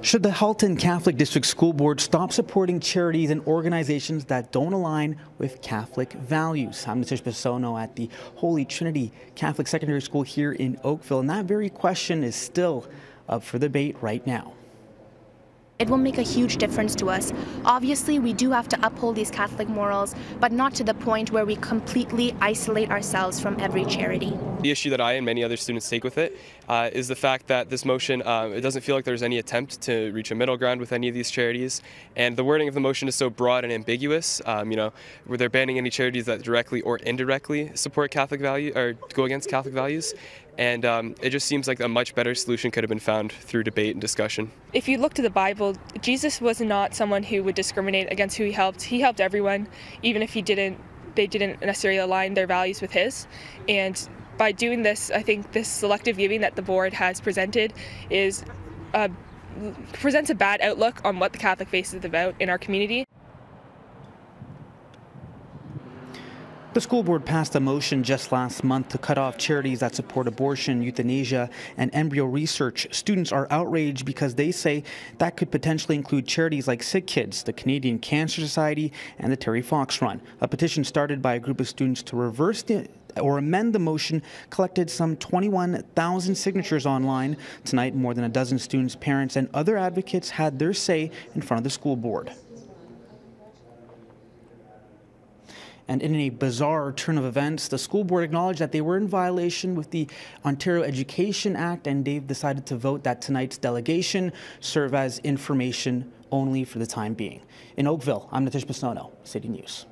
Should the Halton Catholic District School Board stop supporting charities and organizations that don't align with Catholic values? I'm Nitish Bissonauth at the Holy Trinity Catholic Secondary School here in Oakville, and that very question is still up for debate right now. It will make a huge difference to us. Obviously, we do have to uphold these Catholic morals, but not to the point where we completely isolate ourselves from every charity. The issue that I and many other students take with it is the fact that this motion, it doesn't feel like there's any attempt to reach a middle ground with any of these charities. And the wording of the motion is so broad and ambiguous, where they're banning any charities that directly or indirectly support Catholic value or go against Catholic values. And it just seems like a much better solution could have been found through debate and discussion. If you look to the Bible, Jesus was not someone who would discriminate against who he helped. He helped everyone, even if they didn't necessarily align their values with his. And by doing this, I think this selective giving that the board has presented is presents a bad outlook on what the Catholic faith is about in our community. The school board passed a motion just last month to cut off charities that support abortion, euthanasia, and embryo research. Students are outraged because they say that could potentially include charities like Sick Kids, the Canadian Cancer Society, and the Terry Fox Run. A petition started by a group of students to reverse or amend the motion collected some 21,000 signatures online. Tonight, more than a dozen students, parents, and other advocates had their say in front of the school board. And in a bizarre turn of events, the school board acknowledged that they were in violation with the Ontario Education Act, and they've decided to vote that tonight's delegation serve as information only for the time being. In Oakville, I'm Nitish Bissonauth, City News.